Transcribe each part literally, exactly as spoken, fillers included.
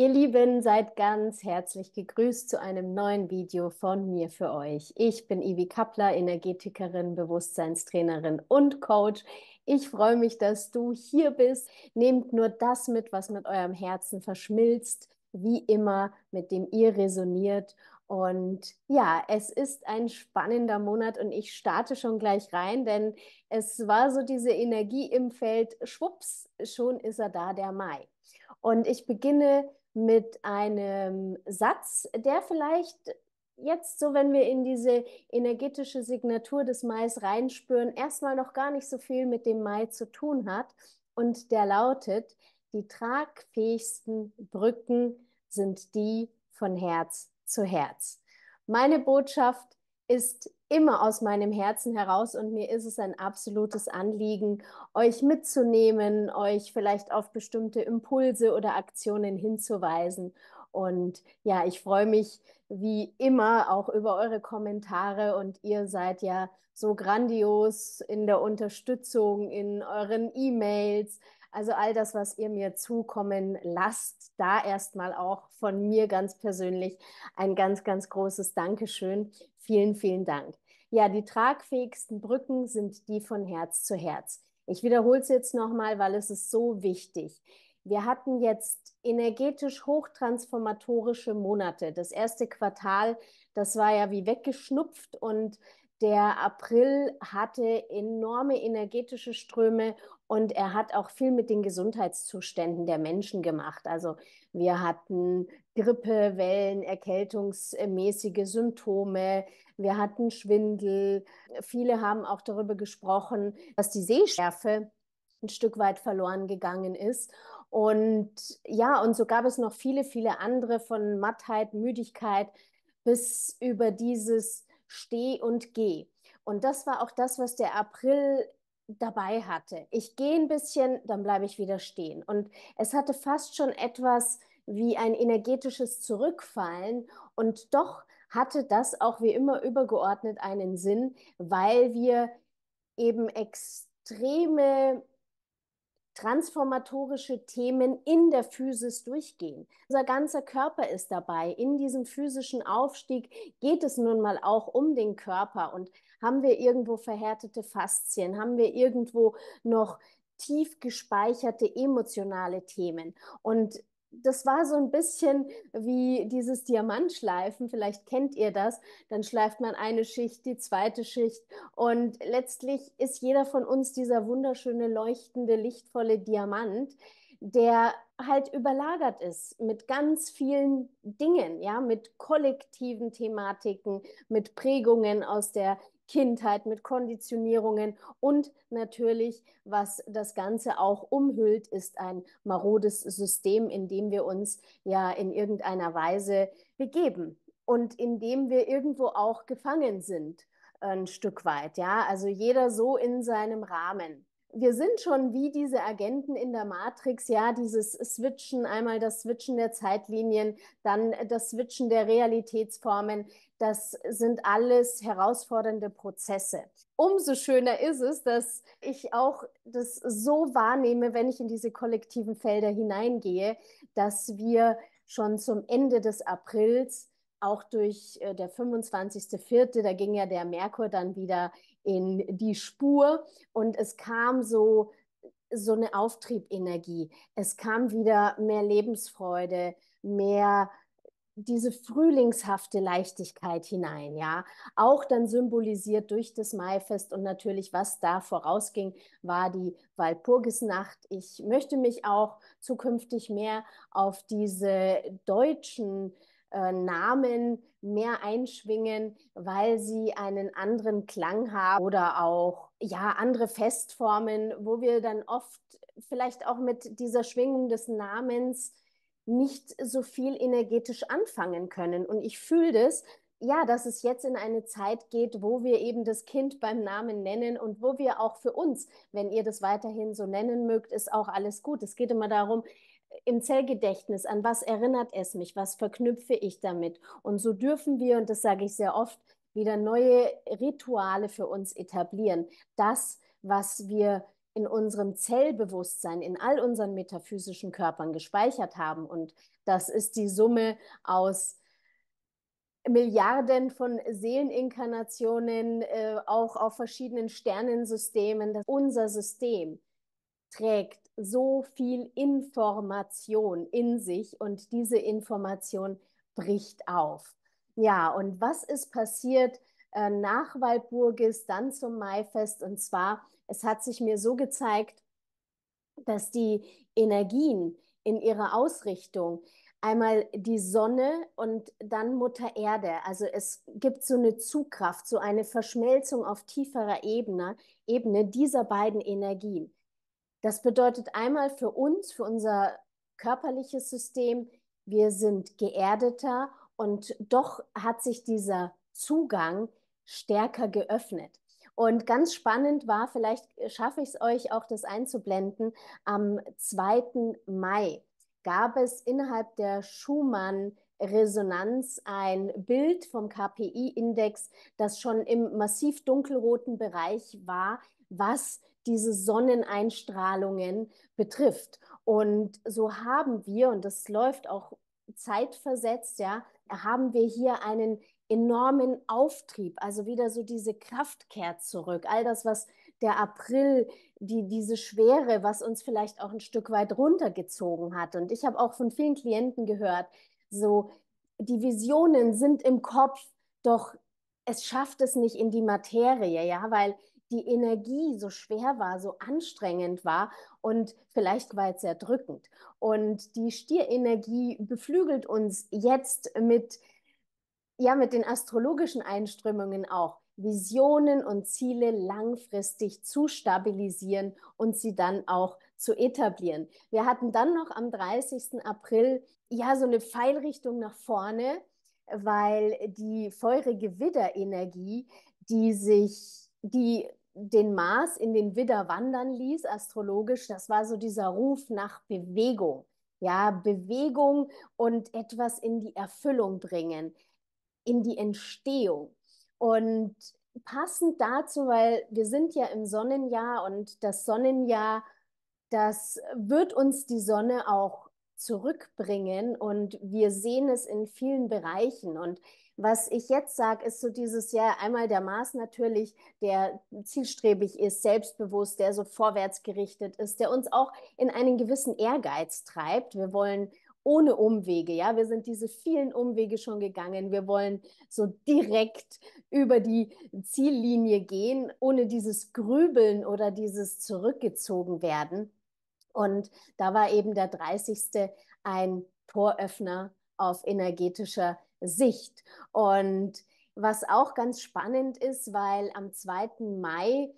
Ihr Lieben, seid ganz herzlich gegrüßt zu einem neuen Video von mir für euch. Ich bin Ivi Kappler, Energetikerin, Bewusstseinstrainerin und Coach. Ich freue mich, dass du hier bist. Nehmt nur das mit, was mit eurem Herzen verschmilzt, wie immer, mit dem ihr resoniert. Und ja, es ist ein spannender Monat und ich starte schon gleich rein, denn es war so diese Energie im Feld, schwupps, schon ist er da, der Mai. Und ich beginne mit einem Satz, der vielleicht jetzt so, wenn wir in diese energetische Signatur des Mais reinspüren, erstmal noch gar nicht so viel mit dem Mai zu tun hat. Und der lautet, die tragfähigsten Brücken sind die von Herz zu Herz. Meine Botschaft ist immer aus meinem Herzen heraus und mir ist es ein absolutes Anliegen, euch mitzunehmen, euch vielleicht auf bestimmte Impulse oder Aktionen hinzuweisen. Und ja, ich freue mich wie immer auch über eure Kommentare und ihr seid ja so grandios in der Unterstützung, in euren E-Mails. Also all das, was ihr mir zukommen lasst, da erstmal auch von mir ganz persönlich ein ganz, ganz großes Dankeschön. Vielen, vielen Dank. Ja, die tragfähigsten Brücken sind die von Herz zu Herz. Ich wiederhole es jetzt nochmal, weil es ist so wichtig. Wir hatten jetzt energetisch hochtransformatorische Monate. Das erste Quartal, das war ja wie weggeschnupft und der April hatte enorme energetische Ströme und er hat auch viel mit den Gesundheitszuständen der Menschen gemacht. Also wir hatten Grippewellen, erkältungsmäßige Symptome, wir hatten Schwindel. Viele haben auch darüber gesprochen, dass die Sehschärfe ein Stück weit verloren gegangen ist. Und ja, und so gab es noch viele, viele andere von Mattheit, Müdigkeit bis über dieses Steh und geh. Und das war auch das, was der April dabei hatte. Ich gehe ein bisschen, dann bleibe ich wieder stehen. Und es hatte fast schon etwas wie ein energetisches Zurückfallen. Und doch hatte das auch wie immer übergeordnet einen Sinn, weil wir eben extreme transformatorische Themen in der Physis durchgehen. Unser ganzer Körper ist dabei. In diesem physischen Aufstieg geht es nun mal auch um den Körper. Und haben wir irgendwo verhärtete Faszien? Haben wir irgendwo noch tief gespeicherte emotionale Themen? Und das war so ein bisschen wie dieses Diamantschleifen, vielleicht kennt ihr das, dann schleift man eine Schicht, die zweite Schicht und letztlich ist jeder von uns dieser wunderschöne, leuchtende, lichtvolle Diamant, der halt überlagert ist mit ganz vielen Dingen, ja, mit kollektiven Thematiken, mit Prägungen aus der Kindheit, mit Konditionierungen und natürlich, was das Ganze auch umhüllt, ist ein marodes System, in dem wir uns ja in irgendeiner Weise begeben und in dem wir irgendwo auch gefangen sind, ein Stück weit, ja, also jeder so in seinem Rahmen. Wir sind schon wie diese Agenten in der Matrix, ja, dieses Switchen, einmal das Switchen der Zeitlinien, dann das Switchen der Realitätsformen, das sind alles herausfordernde Prozesse. Umso schöner ist es, dass ich auch das so wahrnehme, wenn ich in diese kollektiven Felder hineingehe, dass wir schon zum Ende des Aprils, auch durch der fünfundzwanzigste Vierte, da ging ja der Merkur dann wieder in die Spur und es kam so, so eine Auftriebenergie. Es kam wieder mehr Lebensfreude, mehr diese frühlingshafte Leichtigkeit hinein, ja. Auch dann symbolisiert durch das Maifest und natürlich, was da vorausging, war die Walpurgisnacht. Ich möchte mich auch zukünftig mehr auf diese deutschen Namen mehr einschwingen, weil sie einen anderen Klang haben oder auch ja andere Festformen, wo wir dann oft vielleicht auch mit dieser Schwingung des Namens nicht so viel energetisch anfangen können. Und ich fühle das, ja, dass es jetzt in eine Zeit geht, wo wir eben das Kind beim Namen nennen und wo wir auch für uns, wenn ihr das weiterhin so nennen mögt, ist auch alles gut. Es geht immer darum, im Zellgedächtnis, an was erinnert es mich, was verknüpfe ich damit? Und so dürfen wir, und das sage ich sehr oft, wieder neue Rituale für uns etablieren. Das, was wir in unserem Zellbewusstsein, in all unseren metaphysischen Körpern gespeichert haben. Und das ist die Summe aus Milliarden von Seeleninkarnationen, äh, auch auf verschiedenen Sternensystemen. Das, unser System trägt so viel Information in sich und diese Information bricht auf. Ja, und was ist passiert äh, nach Walpurgis, dann zum Maifest? Und zwar, es hat sich mir so gezeigt, dass die Energien in ihrer Ausrichtung, einmal die Sonne und dann Mutter Erde. Also es gibt so eine Zugkraft, so eine Verschmelzung auf tieferer Ebene, Ebene dieser beiden Energien. Das bedeutet einmal für uns, für unser körperliches System, wir sind geerdeter und doch hat sich dieser Zugang stärker geöffnet. Und ganz spannend war, vielleicht schaffe ich es euch auch, das einzublenden, am zweiten Mai gab es innerhalb der Schumann-Resonanz ein Bild vom K P I-Index, das schon im massiv dunkelroten Bereich war, was diese Sonneneinstrahlungen betrifft. Und so haben wir, und das läuft auch zeitversetzt, ja, haben wir hier einen enormen Auftrieb, also wieder so diese Kraft kehrt zurück, all das, was der April, die, diese Schwere, was uns vielleicht auch ein Stück weit runtergezogen hat. Und ich habe auch von vielen Klienten gehört, so die Visionen sind im Kopf, doch es schafft es nicht in die Materie, ja, weil die Energie so schwer war, so anstrengend war und vielleicht war es sehr drückend. Und die Stierenergie beflügelt uns jetzt mit, ja, mit den astrologischen Einströmungen auch, Visionen und Ziele langfristig zu stabilisieren und sie dann auch zu etablieren. Wir hatten dann noch am dreißigsten April ja so eine Pfeilrichtung nach vorne, weil die feurige Widderenergie, die sich, die den Mars in den Widder wandern ließ, astrologisch, das war so dieser Ruf nach Bewegung. Ja, Bewegung und etwas in die Erfüllung bringen, in die Entstehung. Und passend dazu, weil wir sind ja im Sonnenjahr und das Sonnenjahr, das wird uns die Sonne auch zurückbringen und wir sehen es in vielen Bereichen. Und was ich jetzt sage, ist so dieses Jahr einmal der Mars natürlich, der zielstrebig ist, selbstbewusst, der so vorwärts gerichtet ist, der uns auch in einen gewissen Ehrgeiz treibt. Wir wollen ohne Umwege, ja, wir sind diese vielen Umwege schon gegangen, wir wollen so direkt über die Ziellinie gehen, ohne dieses Grübeln oder dieses zurückgezogen werden. Und da war eben der dreißigste ein Toröffner auf energetischer Sicht. Und was auch ganz spannend ist, weil am zweiten Mai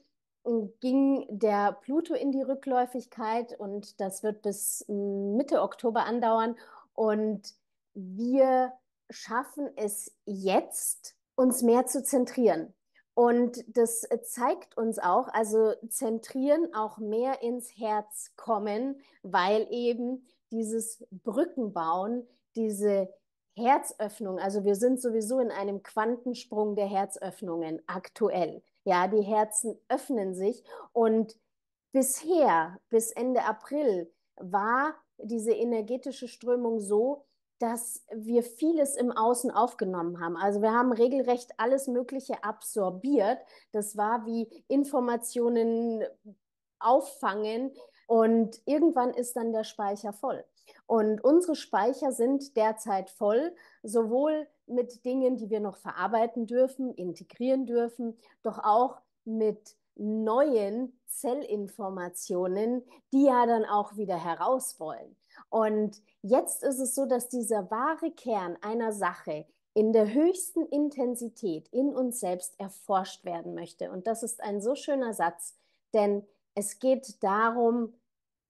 ging der Pluto in die Rückläufigkeit und das wird bis Mitte Oktober andauern. Und wir schaffen es jetzt, uns mehr zu zentrieren. Und das zeigt uns auch, also zentrieren, auch mehr ins Herz kommen, weil eben dieses Brückenbauen, diese Herzöffnung, also wir sind sowieso in einem Quantensprung der Herzöffnungen aktuell. Ja, die Herzen öffnen sich und bisher, bis Ende April, war diese energetische Strömung so, dass wir vieles im Außen aufgenommen haben. Also wir haben regelrecht alles Mögliche absorbiert. Das war wie Informationen auffangen und irgendwann ist dann der Speicher voll. Und unsere Speicher sind derzeit voll, sowohl mit Dingen, die wir noch verarbeiten dürfen, integrieren dürfen, doch auch mit neuen Zellinformationen, die ja dann auch wieder heraus wollen. Und jetzt ist es so, dass dieser wahre Kern einer Sache in der höchsten Intensität in uns selbst erforscht werden möchte. Und das ist ein so schöner Satz, denn es geht darum,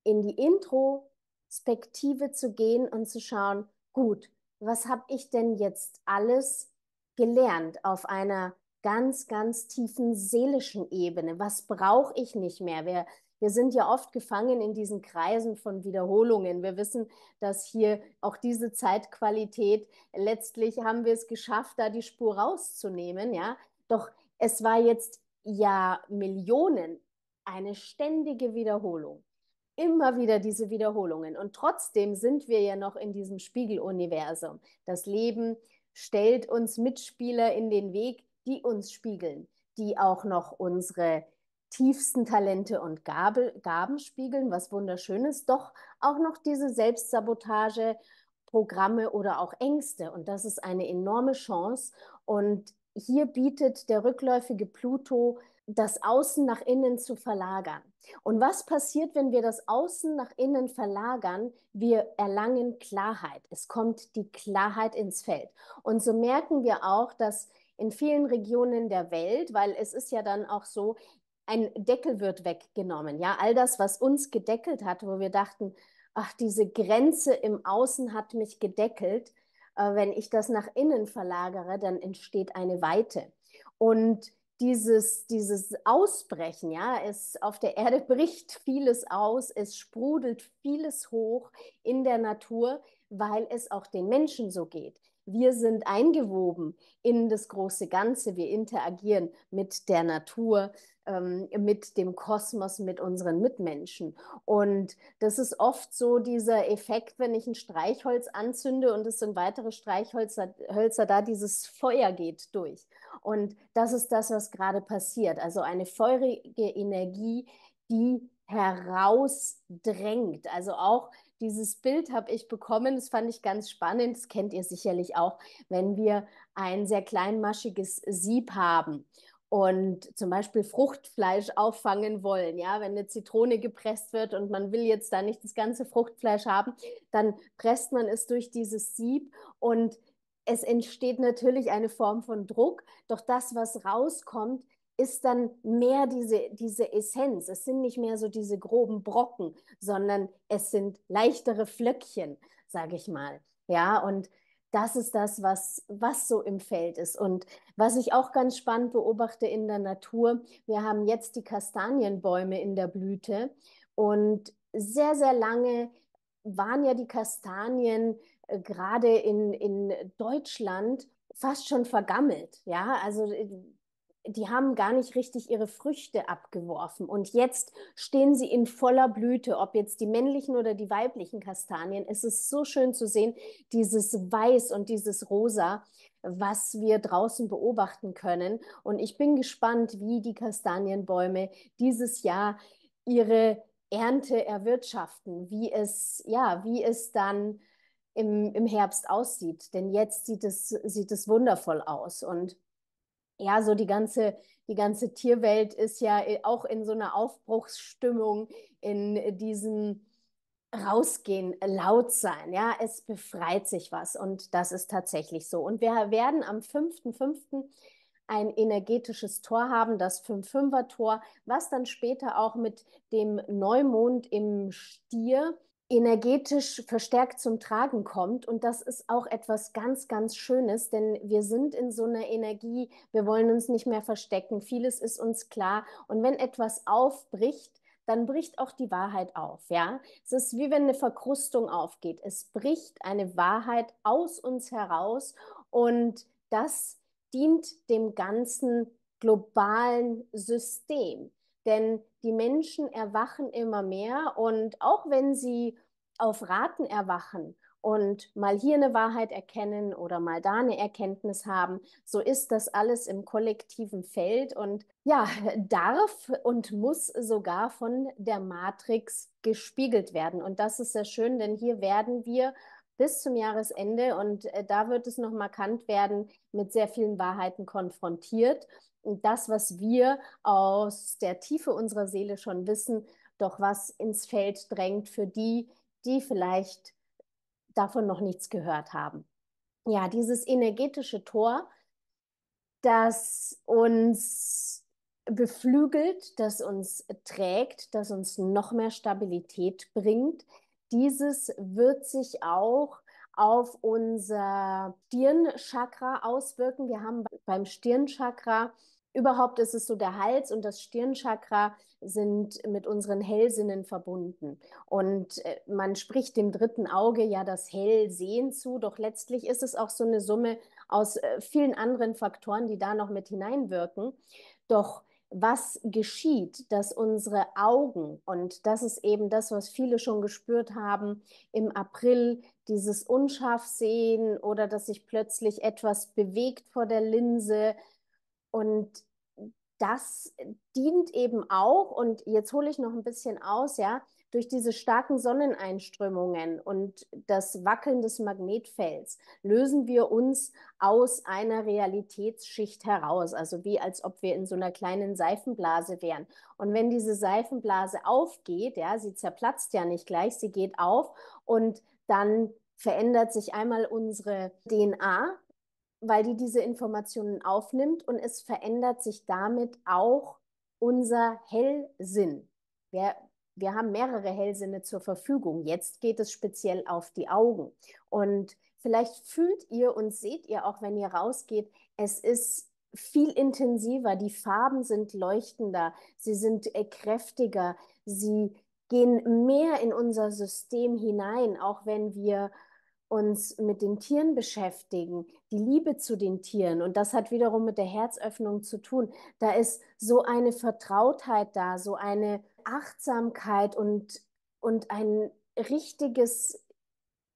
in die Introspektive zu gehen und zu schauen, gut, was habe ich denn jetzt alles gelernt auf einer ganz, ganz tiefen seelischen Ebene? Was brauche ich nicht mehr? Wer Wir sind ja oft gefangen in diesen Kreisen von Wiederholungen. Wir wissen, dass hier auch diese Zeitqualität, letztlich haben wir es geschafft, da die Spur rauszunehmen. Ja? Doch es war jetzt ja Millionen eine ständige Wiederholung. Immer wieder diese Wiederholungen. Und trotzdem sind wir ja noch in diesem Spiegeluniversum. Das Leben stellt uns Mitspieler in den Weg, die uns spiegeln, die auch noch unsere tiefsten Talente und Gaben spiegeln, was wunderschön ist, doch auch noch diese Selbstsabotage-Programme oder auch Ängste. Und das ist eine enorme Chance. Und hier bietet der rückläufige Pluto, das Außen nach innen zu verlagern. Und was passiert, wenn wir das Außen nach innen verlagern? Wir erlangen Klarheit. Es kommt die Klarheit ins Feld. Und so merken wir auch, dass in vielen Regionen der Welt, weil es ist ja dann auch so, ein Deckel wird weggenommen. Ja, all das, was uns gedeckelt hat, wo wir dachten, ach, diese Grenze im Außen hat mich gedeckelt. Äh, wenn ich das nach innen verlagere, dann entsteht eine Weite. Und Dieses, dieses Ausbrechen, ja, es auf der Erde bricht vieles aus, es sprudelt vieles hoch in der Natur, weil es auch den Menschen so geht. Wir sind eingewoben in das große Ganze, wir interagieren mit der Natur, ähm, mit dem Kosmos, mit unseren Mitmenschen. Und das ist oft so dieser Effekt, wenn ich ein Streichholz anzünde und es sind weitere Streichhölzer Hölzer da, dieses Feuer geht durch. Und das ist das, was gerade passiert. Also eine feurige Energie, die herausdrängt. Also auch dieses Bild habe ich bekommen, das fand ich ganz spannend, das kennt ihr sicherlich auch, wenn wir ein sehr kleinmaschiges Sieb haben und zum Beispiel Fruchtfleisch auffangen wollen, ja, wenn eine Zitrone gepresst wird und man will jetzt da nicht das ganze Fruchtfleisch haben, dann presst man es durch dieses Sieb und es entsteht natürlich eine Form von Druck, doch das, was rauskommt, ist dann mehr diese, diese Essenz. Es sind nicht mehr so diese groben Brocken, sondern es sind leichtere Flöckchen, sage ich mal. Ja, und das ist das, was, was so im Feld ist. Und was ich auch ganz spannend beobachte in der Natur, wir haben jetzt die Kastanienbäume in der Blüte und sehr, sehr lange waren ja die Kastanien äh, gerade in, in Deutschland fast schon vergammelt. Ja, also die haben gar nicht richtig ihre Früchte abgeworfen. Und jetzt stehen sie in voller Blüte, ob jetzt die männlichen oder die weiblichen Kastanien. Es ist so schön zu sehen, dieses Weiß und dieses Rosa, was wir draußen beobachten können. Und ich bin gespannt, wie die Kastanienbäume dieses Jahr ihre Ernte erwirtschaften, wie es, ja, wie es dann im, im Herbst aussieht. Denn jetzt sieht es, sieht es wundervoll aus. Und ja, so die ganze, die ganze Tierwelt ist ja auch in so einer Aufbruchsstimmung, in diesem Rausgehen, laut sein. Ja, es befreit sich was und das ist tatsächlich so. Und wir werden am fünften fünften ein energetisches Tor haben, das fünf-Fünfer-Tor, was dann später auch mit dem Neumond im Stier energetisch verstärkt zum Tragen kommt. Und das ist auch etwas ganz, ganz Schönes, denn wir sind in so einer Energie, wir wollen uns nicht mehr verstecken, vieles ist uns klar. Und wenn etwas aufbricht, dann bricht auch die Wahrheit auf. Ja? Es ist wie wenn eine Verkrustung aufgeht. Es bricht eine Wahrheit aus uns heraus und das dient dem ganzen globalen System. Denn die Menschen erwachen immer mehr und auch wenn sie auf Raten erwachen und mal hier eine Wahrheit erkennen oder mal da eine Erkenntnis haben, so ist das alles im kollektiven Feld und ja, darf und muss sogar von der Matrix gespiegelt werden. Und das ist sehr schön, denn hier werden wir bis zum Jahresende und da wird es noch markant werden, mit sehr vielen Wahrheiten konfrontiert. Und das, was wir aus der Tiefe unserer Seele schon wissen, doch was ins Feld drängt für die, die vielleicht davon noch nichts gehört haben. Ja, dieses energetische Tor, das uns beflügelt, das uns trägt, das uns noch mehr Stabilität bringt, dieses wird sich auch auf unser Stirnchakra auswirken. Wir haben beim Stirnchakra, überhaupt ist es so, der Hals und das Stirnchakra sind mit unseren Hellsinnen verbunden. Und man spricht dem dritten Auge ja das Hellsehen zu, doch letztlich ist es auch so eine Summe aus vielen anderen Faktoren, die da noch mit hineinwirken. Doch was geschieht, dass unsere Augen, und das ist eben das, was viele schon gespürt haben, im April dieses Unscharfsehen oder dass sich plötzlich etwas bewegt vor der Linse, und das dient eben auch, und jetzt hole ich noch ein bisschen aus, ja, durch diese starken Sonneneinströmungen und das Wackeln des Magnetfelds lösen wir uns aus einer Realitätsschicht heraus, also wie als ob wir in so einer kleinen Seifenblase wären. Und wenn diese Seifenblase aufgeht, ja, sie zerplatzt ja nicht gleich, sie geht auf, und dann verändert sich einmal unsere D N A, weil die diese Informationen aufnimmt, und es verändert sich damit auch unser Hellsinn. Wir Wir haben mehrere Hellsinne zur Verfügung. Jetzt geht es speziell auf die Augen. Und vielleicht fühlt ihr und seht ihr auch, wenn ihr rausgeht, es ist viel intensiver. Die Farben sind leuchtender, sie sind kräftiger, sie gehen mehr in unser System hinein, auch wenn wir uns mit den Tieren beschäftigen, die Liebe zu den Tieren, und das hat wiederum mit der Herzöffnung zu tun. Da ist so eine Vertrautheit da, so eine Achtsamkeit und, und ein richtiges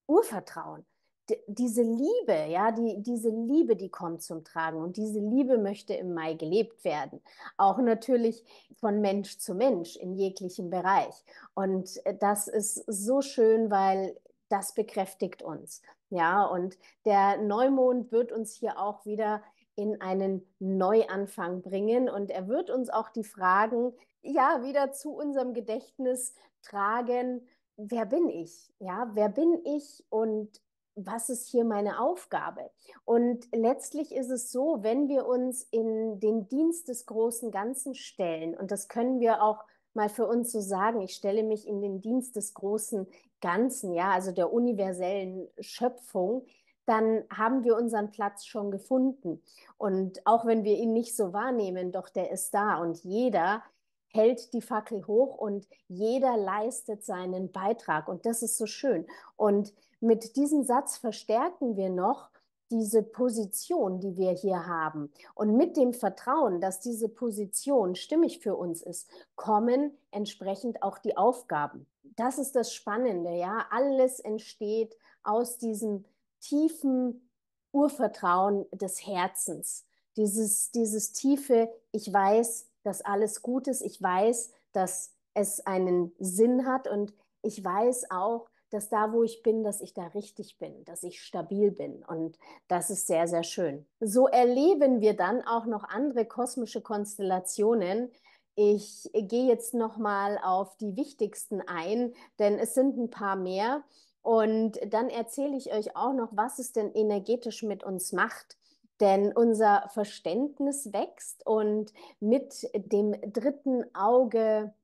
Urvertrauen. D- diese Liebe, ja, die, diese Liebe, die kommt zum Tragen, und diese Liebe möchte im Mai gelebt werden. Auch natürlich von Mensch zu Mensch in jeglichem Bereich. Und das ist so schön, weil das bekräftigt uns. Ja, und der Neumond wird uns hier auch wieder in einen Neuanfang bringen, und er wird uns auch die Fragen, ja, wieder zu unserem Gedächtnis tragen: Wer bin ich? Ja, wer bin ich und was ist hier meine Aufgabe? Und letztlich ist es so, wenn wir uns in den Dienst des großen Ganzen stellen, und das können wir auch mal für uns so sagen, ich stelle mich in den Dienst des großen Ganzen, ja, also der universellen Schöpfung, dann haben wir unseren Platz schon gefunden. Und auch wenn wir ihn nicht so wahrnehmen, doch der ist da, und jeder hält die Fackel hoch und jeder leistet seinen Beitrag, und das ist so schön. Und mit diesem Satz verstärken wir noch diese Position, die wir hier haben. Und mit dem Vertrauen, dass diese Position stimmig für uns ist, kommen entsprechend auch die Aufgaben. Das ist das Spannende, ja. Alles entsteht aus diesem tiefen Urvertrauen des Herzens. Dieses, dieses tiefe, ich weiß, dass alles gut ist. Ich weiß, dass es einen Sinn hat, und ich weiß auch, dass da, wo ich bin, dass ich da richtig bin, dass ich stabil bin, und das ist sehr, sehr schön. So erleben wir dann auch noch andere kosmische Konstellationen. Ich gehe jetzt nochmal auf die wichtigsten ein, denn es sind ein paar mehr, und dann erzähle ich euch auch noch, was es denn energetisch mit uns macht. Denn unser Verständnis wächst, und mit dem dritten Auge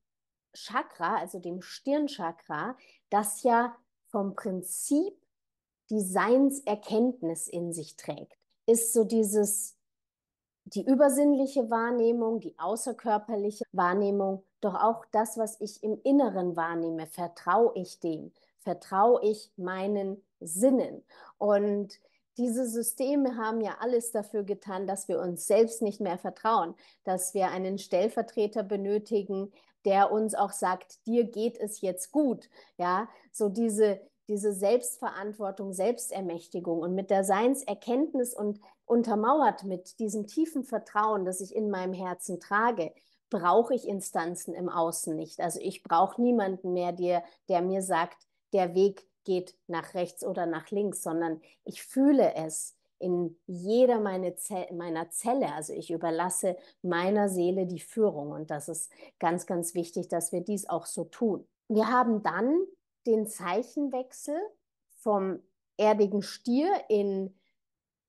Chakra, also dem Stirnchakra, das ja vom Prinzip die Seinserkenntnis in sich trägt, ist so dieses, die übersinnliche Wahrnehmung, die außerkörperliche Wahrnehmung, doch auch das, was ich im Inneren wahrnehme, vertraue ich dem, vertraue ich meinen Sinnen. Und diese Systeme haben ja alles dafür getan, dass wir uns selbst nicht mehr vertrauen, dass wir einen Stellvertreter benötigen, der uns auch sagt, dir geht es jetzt gut. Ja, so diese, diese Selbstverantwortung, Selbstermächtigung, und mit der Seinserkenntnis und untermauert mit diesem tiefen Vertrauen, das ich in meinem Herzen trage, brauche ich Instanzen im Außen nicht. Also ich brauche niemanden mehr, der, der mir sagt, der Weg geht nach rechts oder nach links, sondern ich fühle es in jeder meine Ze- meiner Zelle. Also ich überlasse meiner Seele die Führung, und das ist ganz, ganz wichtig, dass wir dies auch so tun. Wir haben dann den Zeichenwechsel vom erdigen Stier in,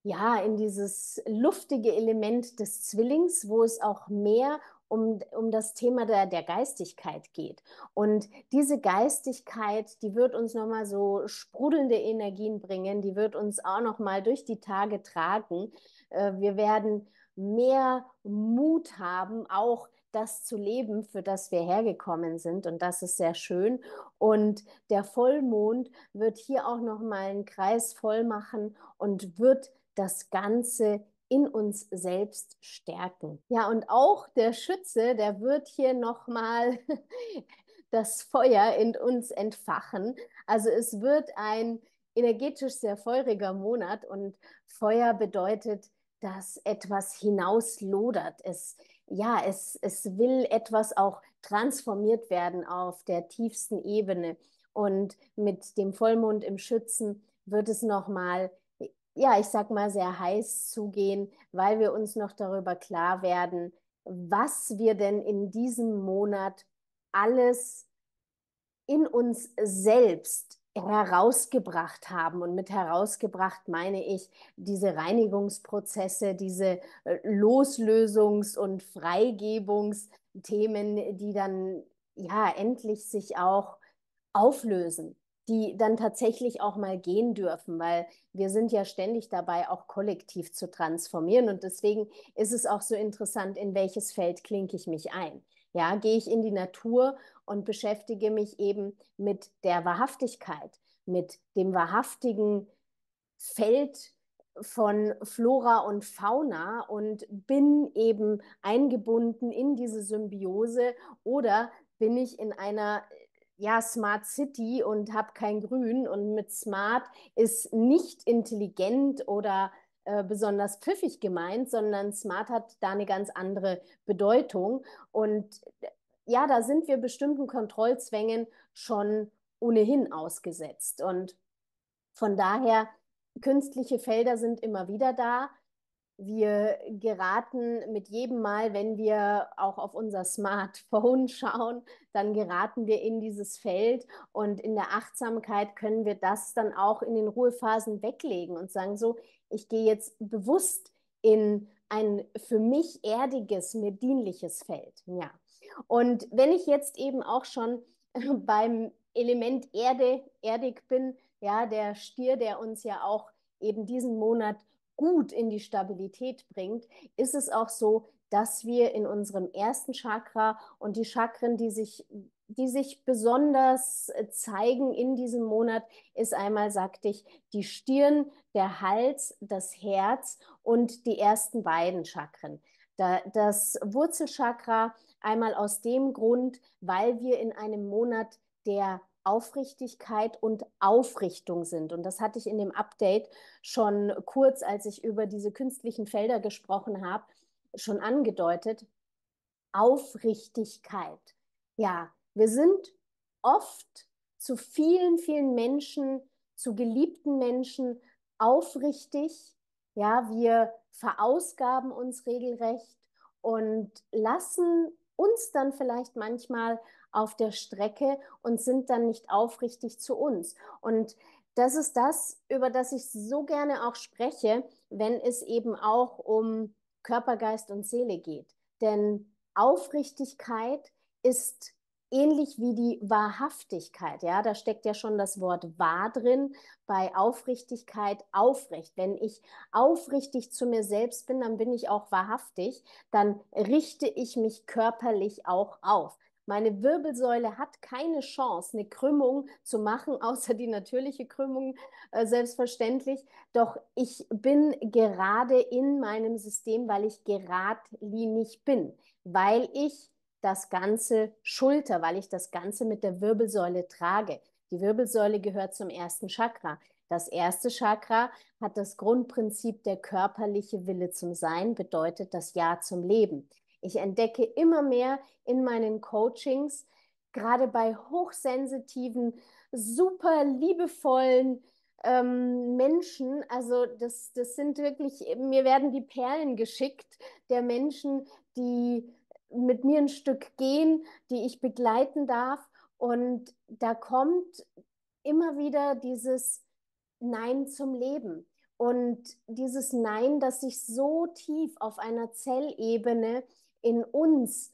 ja, in dieses luftige Element des Zwillings, wo es auch mehr Um, um das Thema der, der Geistigkeit geht. Und diese Geistigkeit, die wird uns nochmal so sprudelnde Energien bringen, die wird uns auch nochmal durch die Tage tragen. Äh, wir werden mehr Mut haben, auch das zu leben, für das wir hergekommen sind, und das ist sehr schön. Und der Vollmond wird hier auch nochmal einen Kreis voll machen und wird das Ganze in uns selbst stärken. Ja, und auch der Schütze, der wird hier nochmal das Feuer in uns entfachen. Also es wird ein energetisch sehr feuriger Monat, und Feuer bedeutet, dass etwas hinauslodert. Es, ja, es, es will etwas auch transformiert werden auf der tiefsten Ebene. Und mit dem Vollmond im Schützen wird es nochmal, ja, ich sag mal, sehr heiß zugehen, weil wir uns noch darüber klar werden, was wir denn in diesem Monat alles in uns selbst herausgebracht haben. Und mit herausgebracht meine ich diese Reinigungsprozesse, diese Loslösungs- und Freigebungsthemen, die dann ja endlich sich auch auflösen, die dann tatsächlich auch mal gehen dürfen, weil wir sind ja ständig dabei, auch kollektiv zu transformieren, und deswegen ist es auch so interessant, in welches Feld klinke ich mich ein. Ja, gehe ich in die Natur und beschäftige mich eben mit der Wahrhaftigkeit, mit dem wahrhaftigen Feld von Flora und Fauna und bin eben eingebunden in diese Symbiose, oder bin ich in einer ja, Smart City und habe kein Grün, und mit Smart ist nicht intelligent oder äh, besonders pfiffig gemeint, sondern Smart hat da eine ganz andere Bedeutung, und ja, da sind wir bestimmten Kontrollzwängen schon ohnehin ausgesetzt, und von daher, künstliche Felder sind immer wieder da. Wir geraten mit jedem Mal, wenn wir auch auf unser Smartphone schauen, dann geraten wir in dieses Feld, und in der Achtsamkeit können wir das dann auch in den Ruhephasen weglegen und sagen so, ich gehe jetzt bewusst in ein für mich erdiges, mir dienliches Feld. Ja. Und wenn ich jetzt eben auch schon beim Element Erde erdig bin, ja, der Stier, der uns ja auch eben diesen Monat gut in die Stabilität bringt, ist es auch so, dass wir in unserem ersten Chakra und die Chakren, die sich, die sich besonders zeigen in diesem Monat, ist einmal, sagte ich, die Stirn, der Hals, das Herz und die ersten beiden Chakren. Das Wurzelchakra einmal aus dem Grund, weil wir in einem Monat der Aufrichtigkeit und Aufrichtung sind. Und das hatte ich in dem Update schon kurz, als ich über diese künstlichen Felder gesprochen habe, schon angedeutet. Aufrichtigkeit. Ja, wir sind oft zu vielen, vielen Menschen, zu geliebten Menschen aufrichtig. Ja, wir verausgaben uns regelrecht und lassen uns dann vielleicht manchmal auf der Strecke und sind dann nicht aufrichtig zu uns. Und das ist das, über das ich so gerne auch spreche, wenn es eben auch um Körper, Geist und Seele geht. Denn Aufrichtigkeit ist ähnlich wie die Wahrhaftigkeit. Ja? Da steckt ja schon das Wort wahr drin, bei Aufrichtigkeit aufrecht. Wenn ich aufrichtig zu mir selbst bin, dann bin ich auch wahrhaftig, dann richte ich mich körperlich auch auf. Meine Wirbelsäule hat keine Chance, eine Krümmung zu machen, außer die natürliche Krümmung, äh, selbstverständlich. Doch ich bin gerade in meinem System, weil ich geradlinig bin, weil ich das ganze Schulter, weil ich das Ganze mit der Wirbelsäule trage. Die Wirbelsäule gehört zum ersten Chakra. Das erste Chakra hat das Grundprinzip, der körperliche Wille zum Sein, bedeutet das Ja zum Leben. Ich entdecke immer mehr in meinen Coachings, gerade bei hochsensitiven, super liebevollen ähm, Menschen, also das, das sind wirklich, mir werden die Perlen geschickt der Menschen, die mit mir ein Stück gehen, die ich begleiten darf, und da kommt immer wieder dieses Nein zum Leben. Und dieses Nein, das sich so tief auf einer Zellebene in uns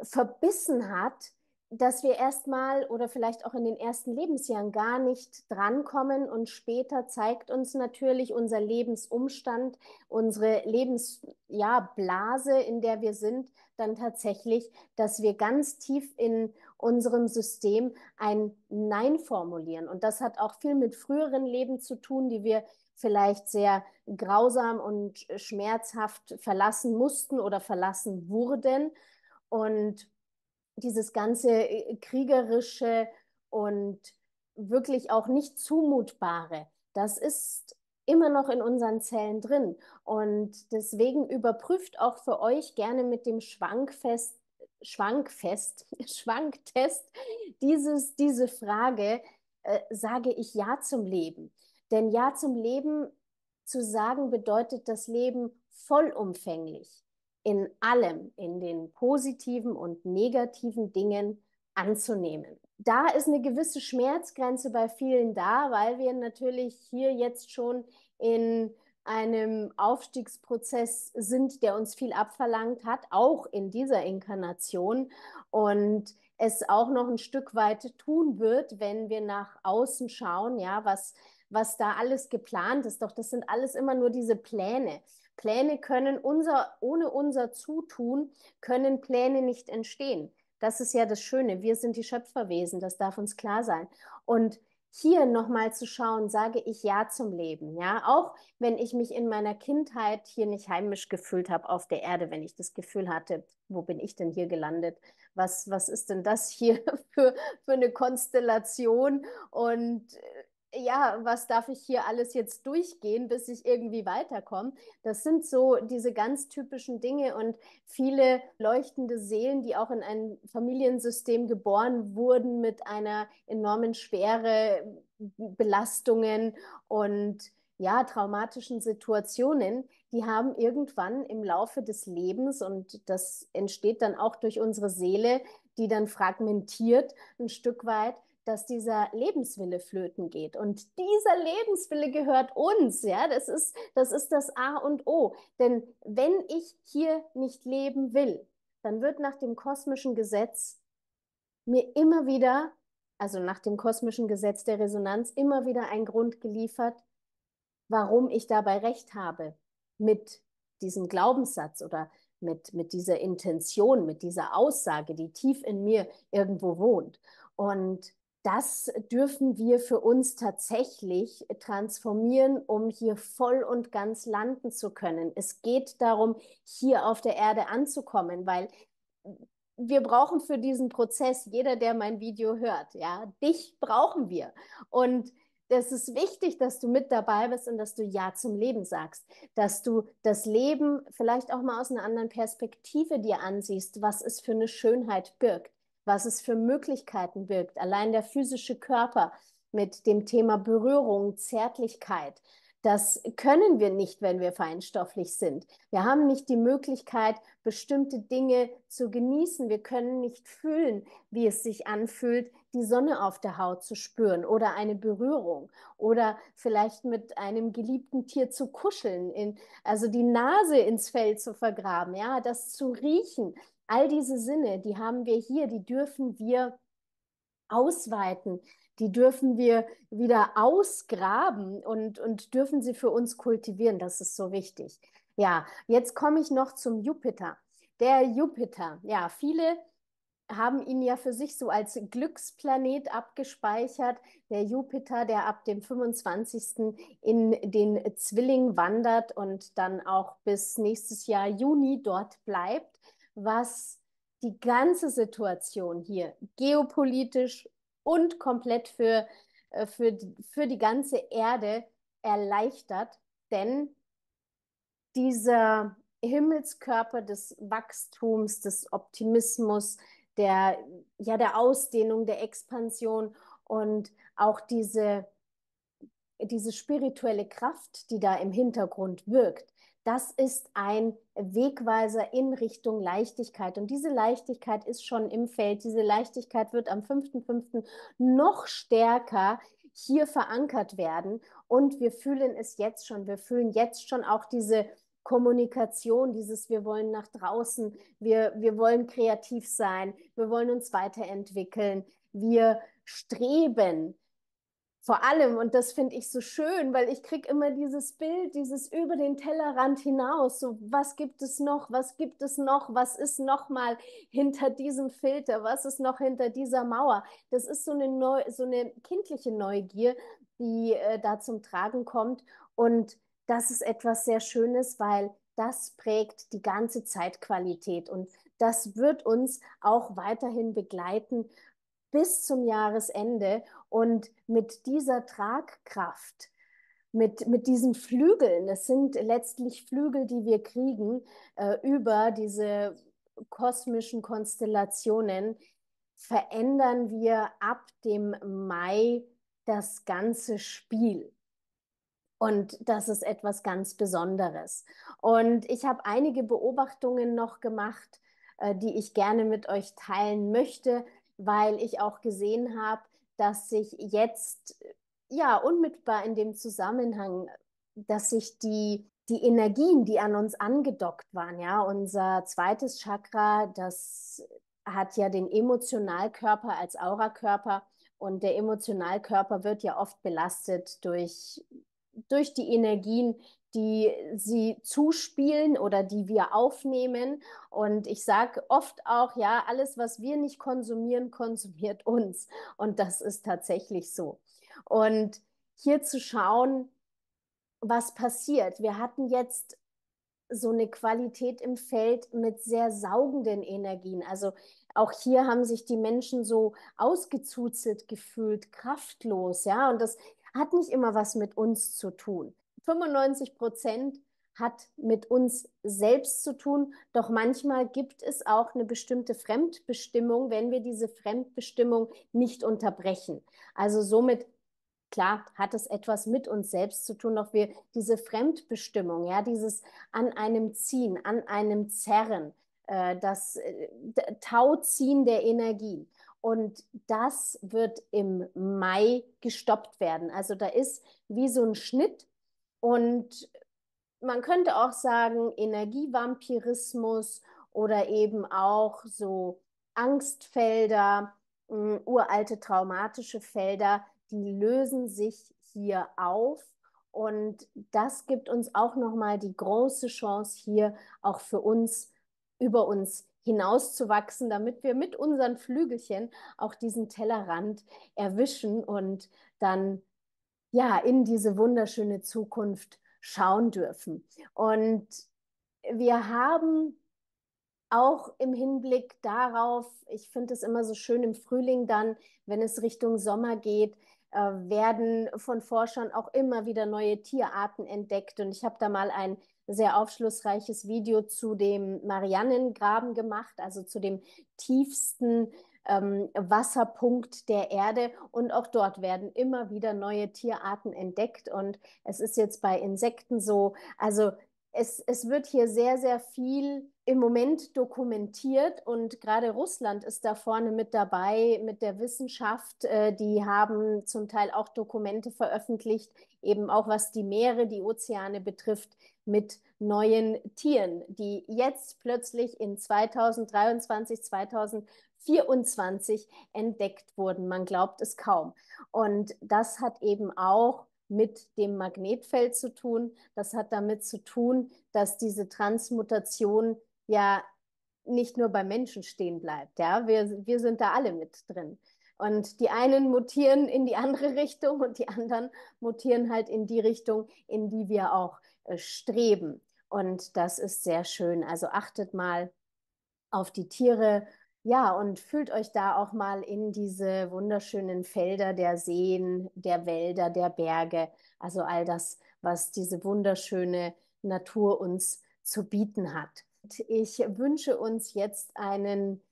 verbissen hat, dass wir erstmal oder vielleicht auch in den ersten Lebensjahren gar nicht drankommen, und später zeigt uns natürlich unser Lebensumstand, unsere Lebensblase, in der wir sind, dann tatsächlich, dass wir ganz tief in unserem System ein Nein formulieren. Und das hat auch viel mit früheren Leben zu tun, die wir vielleicht sehr grausam und schmerzhaft verlassen mussten oder verlassen wurden. Und dieses ganze Kriegerische und wirklich auch nicht Zumutbare, das ist immer noch in unseren Zellen drin. Und deswegen überprüft auch für euch gerne mit dem Schwankfest, Schwankfest, Schwanktest dieses, diese Frage, äh, sage ich Ja zum Leben? Denn Ja zum Leben zu sagen bedeutet das Leben vollumfänglich in allem, in den positiven und negativen Dingen anzunehmen. Da ist eine gewisse Schmerzgrenze bei vielen da, weil wir natürlich hier jetzt schon in einem Aufstiegsprozess sind, der uns viel abverlangt hat, auch in dieser Inkarnation, und es auch noch ein Stück weit tun wird, wenn wir nach außen schauen, ja, was, was da alles geplant ist. Doch das sind alles immer nur diese Pläne. Pläne können unser, ohne unser Zutun, können Pläne nicht entstehen. Das ist ja das Schöne, wir sind die Schöpferwesen, das darf uns klar sein. Und hier nochmal zu schauen, sage ich Ja zum Leben. Ja? Auch wenn ich mich in meiner Kindheit hier nicht heimisch gefühlt habe auf der Erde, wenn ich das Gefühl hatte, wo bin ich denn hier gelandet? Was, was ist denn das hier für, für eine Konstellation? Und ja, was darf ich hier alles jetzt durchgehen, bis ich irgendwie weiterkomme? Das sind so diese ganz typischen Dinge, und viele leuchtende Seelen, die auch in ein Familiensystem geboren wurden mit einer enormen Schwere, Belastungen und ja, traumatischen Situationen, die haben irgendwann im Laufe des Lebens, und das entsteht dann auch durch unsere Seele, die dann fragmentiert ein Stück weit, dass dieser Lebenswille flöten geht. Und dieser Lebenswille gehört uns, ja, das ist, das ist das A und O. Denn wenn ich hier nicht leben will, dann wird nach dem kosmischen Gesetz mir immer wieder, also nach dem kosmischen Gesetz der Resonanz, immer wieder ein Grund geliefert, warum ich dabei recht habe mit diesem Glaubenssatz oder mit, mit dieser Intention, mit dieser Aussage, die tief in mir irgendwo wohnt. Und das dürfen wir für uns tatsächlich transformieren, um hier voll und ganz landen zu können. Es geht darum, hier auf der Erde anzukommen, weil wir brauchen für diesen Prozess, jeder, der mein Video hört, ja, dich brauchen wir. Und es ist wichtig, dass du mit dabei bist und dass du Ja zum Leben sagst, dass du das Leben vielleicht auch mal aus einer anderen Perspektive dir ansiehst, was es für eine Schönheit birgt, was es für Möglichkeiten birgt. Allein der physische Körper mit dem Thema Berührung, Zärtlichkeit, das können wir nicht, wenn wir feinstofflich sind. Wir haben nicht die Möglichkeit, bestimmte Dinge zu genießen. Wir können nicht fühlen, wie es sich anfühlt, die Sonne auf der Haut zu spüren oder eine Berührung oder vielleicht mit einem geliebten Tier zu kuscheln, in, also die Nase ins Fell zu vergraben, ja, das zu riechen. All diese Sinne, die haben wir hier, die dürfen wir ausweiten, die dürfen wir wieder ausgraben und, und dürfen sie für uns kultivieren. Das ist so wichtig. Ja, jetzt komme ich noch zum Jupiter. Der Jupiter, ja, viele haben ihn ja für sich so als Glücksplanet abgespeichert. Der Jupiter, der ab dem fünfundzwanzigsten in den Zwilling wandert und dann auch bis nächstes Jahr Juni dort bleibt, was die ganze Situation hier geopolitisch und komplett für, für, für die ganze Erde erleichtert. Denn dieser Himmelskörper des Wachstums, des Optimismus, der, ja, der Ausdehnung, der Expansion und auch diese, diese spirituelle Kraft, die da im Hintergrund wirkt, das ist ein Wegweiser in Richtung Leichtigkeit. Und diese Leichtigkeit ist schon im Feld. Diese Leichtigkeit wird am fünften fünften noch stärker hier verankert werden. Und wir fühlen es jetzt schon. Wir fühlen jetzt schon auch diese Kommunikation, dieses wir wollen nach draußen, wir, wir wollen kreativ sein, wir wollen uns weiterentwickeln, wir streben. Vor allem, und das finde ich so schön, weil ich kriege immer dieses Bild, dieses über den Tellerrand hinaus, so was gibt es noch, was gibt es noch, was ist noch mal hinter diesem Filter, was ist noch hinter dieser Mauer. Das ist so eine, Neu so eine kindliche Neugier, die äh, da zum Tragen kommt Und das ist etwas sehr Schönes, weil das prägt die ganze Zeitqualität und das wird uns auch weiterhin begleiten bis zum Jahresende. Und mit dieser Tragkraft, mit, mit diesen Flügeln, es sind letztlich Flügel, die wir kriegen äh, über diese kosmischen Konstellationen, verändern wir ab dem Mai das ganze Spiel. Und das ist etwas ganz Besonderes. Und ich habe einige Beobachtungen noch gemacht, äh, die ich gerne mit euch teilen möchte, weil ich auch gesehen habe, dass sich jetzt, ja, unmittelbar in dem Zusammenhang, dass sich die, die Energien, die an uns angedockt waren, ja, unser zweites Chakra, das hat ja den Emotionalkörper als Aurakörper, und der Emotionalkörper wird ja oft belastet durch durch die Energien, die sie zuspielen oder die wir aufnehmen. Und ich sage oft auch, ja, alles, was wir nicht konsumieren, konsumiert uns. Und das ist tatsächlich so. Und hier zu schauen, was passiert. Wir hatten jetzt so eine Qualität im Feld mit sehr saugenden Energien. Also auch hier haben sich die Menschen so ausgezuzelt gefühlt, kraftlos, ja, und das hat nicht immer was mit uns zu tun. fünfundneunzig Prozent hat mit uns selbst zu tun, doch manchmal gibt es auch eine bestimmte Fremdbestimmung, wenn wir diese Fremdbestimmung nicht unterbrechen. Also somit, klar, hat es etwas mit uns selbst zu tun, doch wir diese Fremdbestimmung, ja, dieses an einem Ziehen, an einem Zerren, äh, das äh, Tauziehen der Energien. Und das wird im Mai gestoppt werden. Also da ist wie so ein Schnitt. Und man könnte auch sagen, Energievampirismus oder eben auch so Angstfelder, äh, uralte traumatische Felder, die lösen sich hier auf. Und das gibt uns auch nochmal die große Chance, hier auch für uns, über uns hinauszuwachsen, damit wir mit unseren Flügelchen auch diesen Tellerrand erwischen und dann ja in diese wunderschöne Zukunft schauen dürfen. Und wir haben auch im Hinblick darauf, ich finde es immer so schön im Frühling dann, wenn es Richtung Sommer geht, äh, werden von Forschern auch immer wieder neue Tierarten entdeckt. Und ich habe da mal ein sehr aufschlussreiches Video zu dem Marianengraben gemacht, also zu dem tiefsten ähm, Wasserpunkt der Erde. Und auch dort werden immer wieder neue Tierarten entdeckt. Und es ist jetzt bei Insekten so, also Es, es wird hier sehr, sehr viel im Moment dokumentiert, und gerade Russland ist da vorne mit dabei mit der Wissenschaft. Die haben zum Teil auch Dokumente veröffentlicht, eben auch was die Meere, die Ozeane betrifft, mit neuen Tieren, die jetzt plötzlich in zweitausenddreiundzwanzig, zweitausendvierundzwanzig entdeckt wurden. Man glaubt es kaum. Und das hat eben auch mit dem Magnetfeld zu tun. Das hat damit zu tun, dass diese Transmutation ja nicht nur bei Menschen stehen bleibt. Ja? Wir, wir sind da alle mit drin. Und die einen mutieren in die andere Richtung und die anderen mutieren halt in die Richtung, in die wir auch äh, streben. Und das ist sehr schön. Also achtet mal auf die Tiere, ja, und fühlt euch da auch mal in diese wunderschönen Felder der Seen, der Wälder, der Berge, also all das, was diese wunderschöne Natur uns zu bieten hat. Ich wünsche uns jetzt einen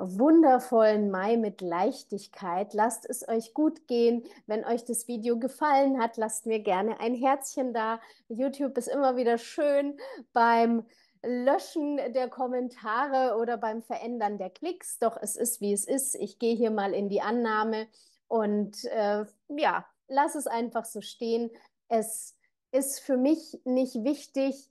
wundervollen Mai mit Leichtigkeit. Lasst es euch gut gehen. Wenn euch das Video gefallen hat, lasst mir gerne ein Herzchen da. YouTube ist immer wieder schön beim Löschen der Kommentare oder beim Verändern der Klicks, doch es ist, wie es ist. Ich gehe hier mal in die Annahme und äh, ja, lass es einfach so stehen. Es ist für mich nicht wichtig,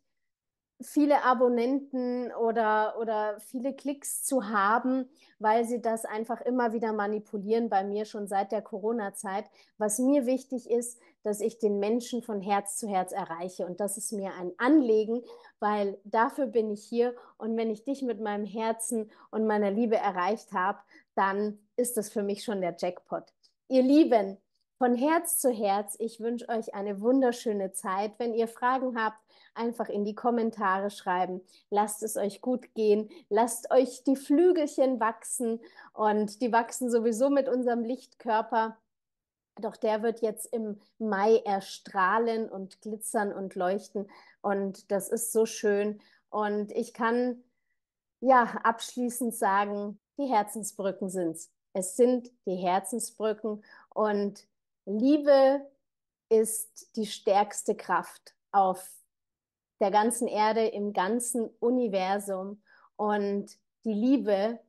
viele Abonnenten oder, oder viele Klicks zu haben, weil sie das einfach immer wieder manipulieren bei mir schon seit der Corona-Zeit. Was mir wichtig ist, dass ich den Menschen von Herz zu Herz erreiche, und das ist mir ein Anliegen, weil dafür bin ich hier, und wenn ich dich mit meinem Herzen und meiner Liebe erreicht habe, dann ist das für mich schon der Jackpot. Ihr Lieben, Von Herz zu Herz, ich wünsche euch eine wunderschöne Zeit. Wenn ihr Fragen habt, einfach in die Kommentare schreiben. Lasst es euch gut gehen, lasst euch die Flügelchen wachsen und die wachsen sowieso mit unserem Lichtkörper. Doch der wird jetzt im Mai erstrahlen und glitzern und leuchten und das ist so schön. Und ich kann ja abschließend sagen, die Herzensbrücken sind's. Es sind die Herzensbrücken und Liebe ist die stärkste Kraft auf der ganzen Erde, im ganzen Universum. Und die Liebe,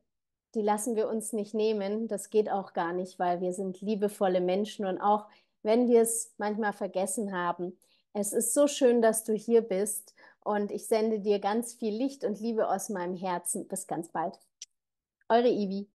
die lassen wir uns nicht nehmen. Das geht auch gar nicht, weil wir sind liebevolle Menschen. Und auch wenn wir es manchmal vergessen haben, es ist so schön, dass du hier bist. Und ich sende dir ganz viel Licht und Liebe aus meinem Herzen. Bis ganz bald. Eure Ivi.